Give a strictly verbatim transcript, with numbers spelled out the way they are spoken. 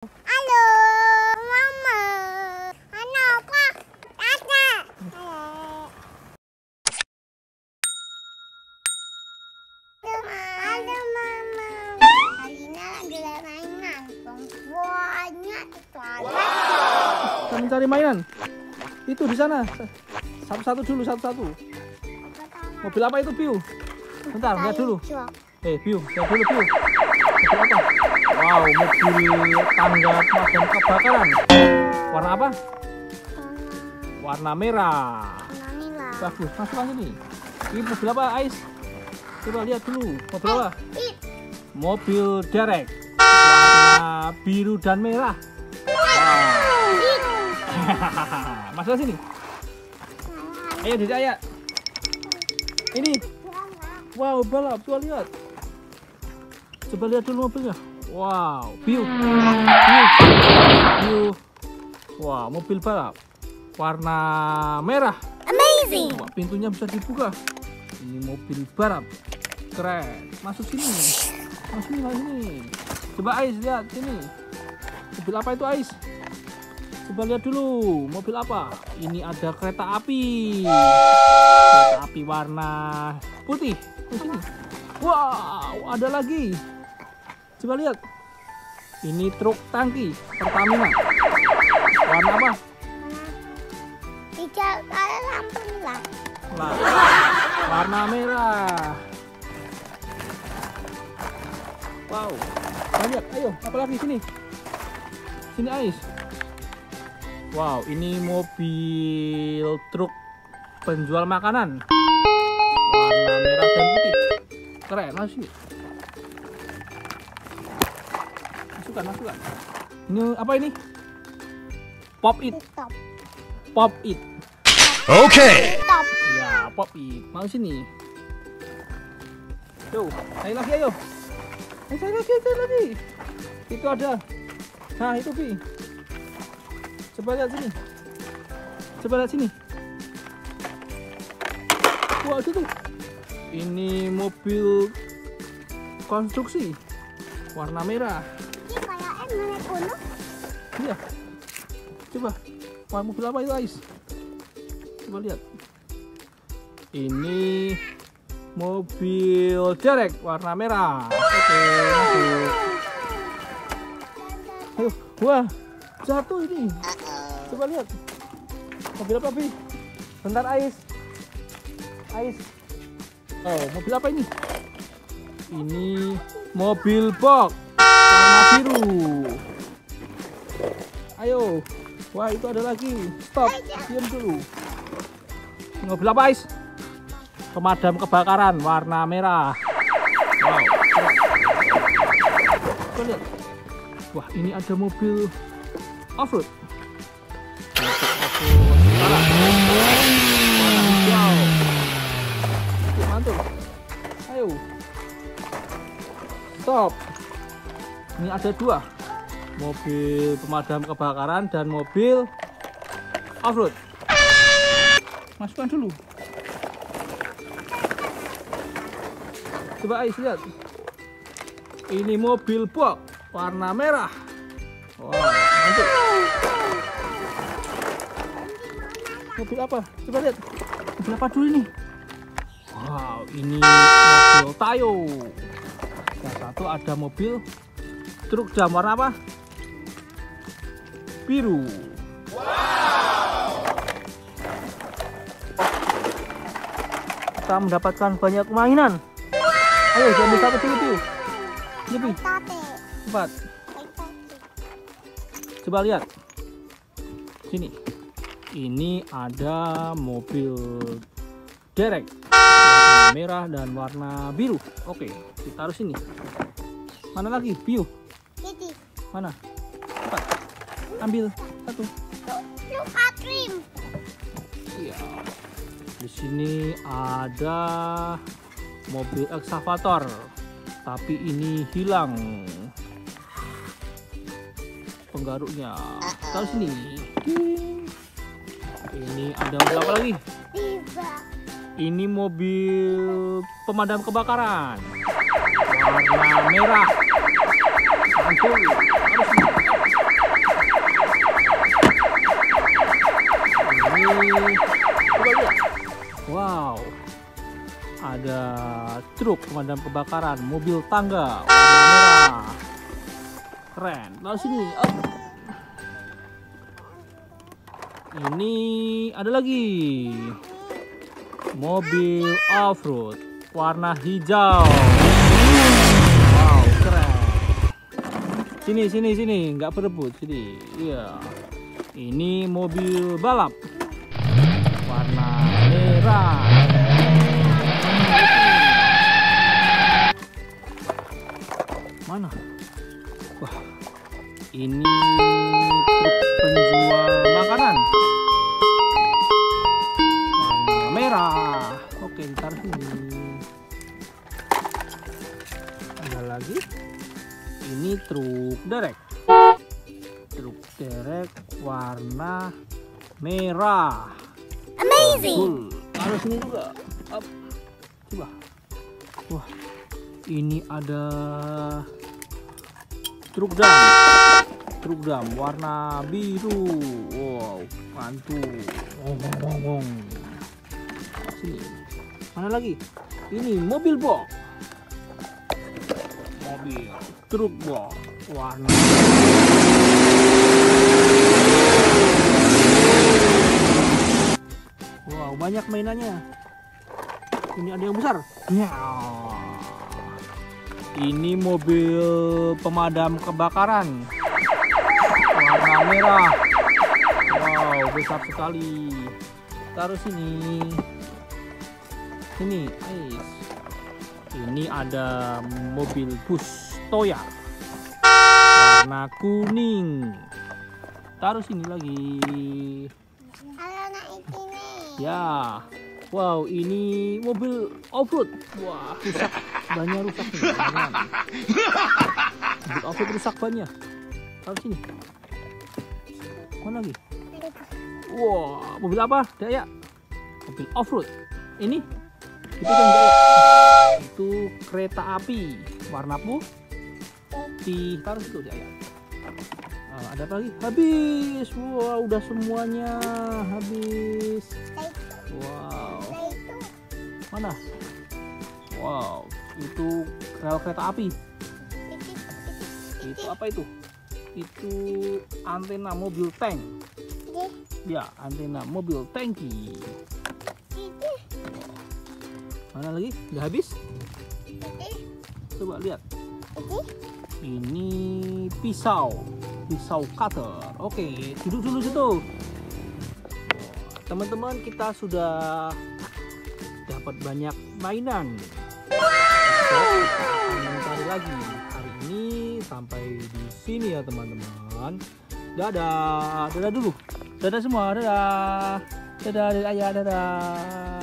Halo, Mama. Halo, Kak. Tata. Halo. Halo, Mama. Alina lagi lihat mainan. Banyak itu ada. Kamu cari mainan? Itu di sana. Satu-satu dulu, satu-satu. Mobil apa itu, Piu? Bentar, lihat dulu. Eh, Piu, lihat dulu, Piu. Mobil apa? Wow, mobil tangga pemadam kebakaran. Warna apa? Warna merah. Bagus, masuk lagi nih. Ini mobil apa, Ais? Coba lihat dulu, mobil apa? Mobil derek. Warna biru dan merah. Wow. Masuk sini. Ayo, Dede, ayo. Ini. Wow, balap, coba lihat. Coba lihat dulu mobilnya. Wow, Piu. Piu. Wah, wow, mobil balap. Warna merah. Amazing. Wah, pintunya bisa dibuka. Ini mobil balap. Keren. Masuk sini. Masuk sini, sini. Coba Ais lihat sini. Mobil apa itu, Ais? Coba lihat dulu, mobil apa? Ini ada kereta api. Kereta api warna putih. Di sini. Wow, ada lagi. Coba lihat. Ini truk tangki Pertamina. Warna apa? Hijau, lampu merah. Warna merah. Wow. Lihat, ayo, apa lagi sini? Sini, Ais. Wow, ini mobil truk penjual makanan. Warna merah dan putih. Keren sih. Masukkan, masukkan. Ini apa ini? Pop it. Pop it. Oke. Okay. Ya, pop it. Mau sini. Tuh, naik lagi ayo. Naik lagi, naik lagi. Itu ada. Nah, itu Pi. Coba lihat sini. Coba lihat sini. Wah, itu tuh. Ini mobil konstruksi. Warna merah. Ini kayak naik gunung. Iya. Coba. Wah, mobil apa itu, Ais? Coba lihat. Ini mobil derek warna merah. Oke, masuk. Aduh, wah, jatuh ini. Coba lihat mobil apa, Bi? Bentar, Ais. Ais. Oh, mobil apa ini? Ini mobil box warna biru. Ayo. Wah, itu ada lagi. Stop, diam dulu. Mobil apa, Ais? Pemadam kebakaran warna merah. Wow. Coba lihat. Wah, ini ada mobil off-road. Mantul. Ayo. Stop. Ini ada dua. Mobil pemadam kebakaran dan mobil off-road. Masukkan dulu. Coba Ais lihat. Ini mobil box warna merah. Wow, mantul. Mobil apa? Coba lihat. Mobil apa dulu ini? Wow, ini mobil Tayo. Yang satu ada mobil truk jam warna apa? Biru. Wow. Kita mendapatkan banyak mainan. Ayo, jangan lupa dulu tuh. Lebih. Cepat. Coba lihat. Sini. Ini ada mobil derek warna merah dan warna biru. Oke, ditaruh sini. Mana lagi, Piu? Mana? Cepat. Ambil satu. Lupa trim. Iya. Di sini ada mobil ekskavator, tapi ini hilang penggaruknya. Taruh sini. Ini ada berapa lagi? Ini mobil pemadam kebakaran warna merah. Mantul. coba lihat. Wow, ada truk pemadam kebakaran, mobil tangga warna merah, keren. Lalu sini up. Ini ada lagi mobil off-road warna hijau. Wow, keren. Sini sini sini, nggak berebut sini. Iya. Ini mobil balap warna merah. Mana? Wah. Ini truk penjual makanan. Merah. Oke, ntar sini. Ada lagi. Ini truk derek. Truk derek warna merah. Amazing. Ada sini juga. Up. Coba. Wah. Ini ada truk dam. Truk dam warna biru. Wow, mantul. Ngong-ngong. Sini. Mana lagi? Ini mobil box. Mobil truk box warna. Wow, banyak mainannya. Ini ada yang besar. Ini mobil pemadam kebakaran warna merah. Wow, besar sekali. Taruh sini. Ini, ini ada mobil bus Toya warna kuning. Taruh sini lagi. Halo, naik sini. Ya, wow, ini mobil off-road. Wah, rusak bannya, rusak nih. Mobil off-road rusak bannya. Taruh sini. Mana lagi? Wow, mobil apa? Daya. Mobil off-road. Ini. Itu kan itu kereta api warna putih. Taruh itu aja ya. Uh, ada apa lagi? Habis. Wow, udah semuanya habis. Wow. Mana? Wow, itu rel kereta api. Itu apa itu? Itu antena mobil tank. Ya, antena mobil tangki. Mana lagi? Udah habis? Coba lihat. Ini pisau, pisau cutter. Oke, duduk dulu situ. Teman-teman, kita sudah dapat banyak mainan. Kita cari lagi hari ini sampai di sini ya teman-teman. Dadah, dadah dulu. Dadah semua, dadah. Dadah, dadah, dadah.